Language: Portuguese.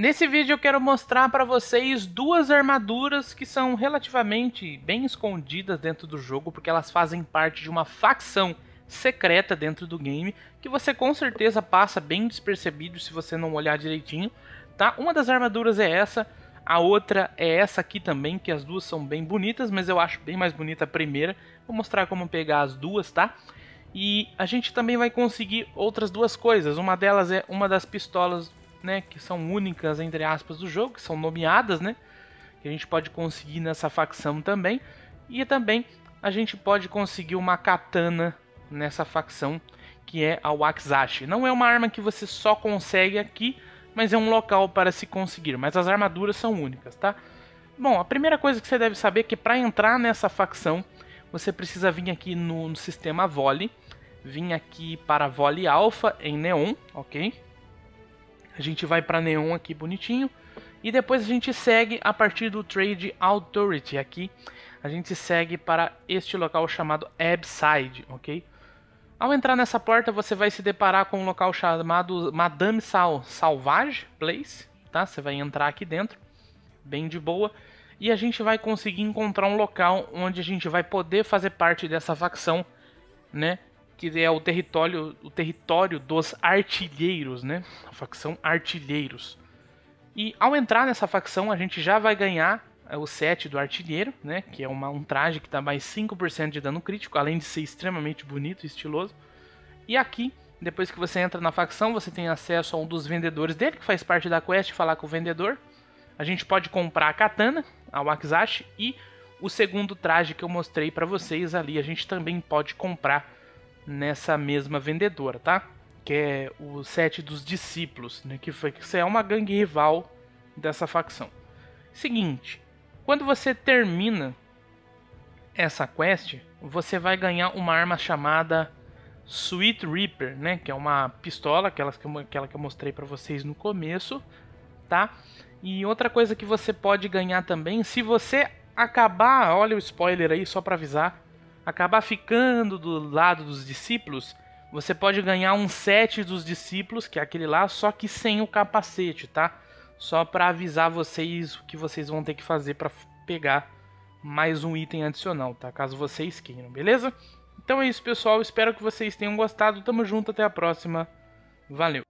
Nesse vídeo eu quero mostrar para vocês duas armaduras que são relativamente bem escondidas dentro do jogo, porque elas fazem parte de uma facção secreta dentro do game, que você com certeza passa bem despercebido se você não olhar direitinho, tá? Uma das armaduras é essa, a outra é essa aqui também, que as duas são bem bonitas, mas eu acho bem mais bonita a primeira. Vou mostrar como pegar as duas, tá? E a gente também vai conseguir outras duas coisas. Uma delas é uma das pistolas, né, que são únicas, entre aspas, do jogo, que são nomeadas, né, que a gente pode conseguir nessa facção também. E também a gente pode conseguir uma katana nessa facção, que é a Wakizashi. Não é uma arma que você só consegue aqui, mas é um local para se conseguir. Mas as armaduras são únicas, tá? Bom, a primeira coisa que você deve saber é que para entrar nessa facção, você precisa vir aqui no sistema Vole, vir aqui para Vole Alpha em Neon, ok? A gente vai para Neon aqui bonitinho, e depois a gente segue a partir do Trade Authority aqui, a gente segue para este local chamado Ebside, ok? Ao entrar nessa porta você vai se deparar com um local chamado Madame Sal Salvage Place, tá? Você vai entrar aqui dentro, bem de boa. E a gente vai conseguir encontrar um local onde a gente vai poder fazer parte dessa facção, né? Que é o território dos Artilheiros, né? A facção Artilheiros. E ao entrar nessa facção, a gente já vai ganhar o set do Artilheiro, né? Que é um traje que dá mais 5% de dano crítico, além de ser extremamente bonito e estiloso. E aqui, depois que você entra na facção, você tem acesso a um dos vendedores dele, que faz parte da quest, falar com o vendedor. A gente pode comprar a katana, a Wakizashi, e o segundo traje que eu mostrei para vocês ali, a gente também pode comprar nessa mesma vendedora, tá? Que é o set dos discípulos, né? Que é uma gangue rival dessa facção. Seguinte, quando você termina essa quest, você vai ganhar uma arma chamada Sweet Reaper, né? Que é uma pistola, aquela que eu mostrei para vocês no começo, tá? E outra coisa que você pode ganhar também, se você acabar, olha o spoiler aí só para avisar, acabar ficando do lado dos discípulos, você pode ganhar um set dos discípulos, que é aquele lá, só que sem o capacete, tá? Só para avisar vocês o que vocês vão ter que fazer para pegar mais um item adicional, tá? Caso vocês queiram, beleza? Então é isso, pessoal, espero que vocês tenham gostado, tamo junto, até a próxima, valeu!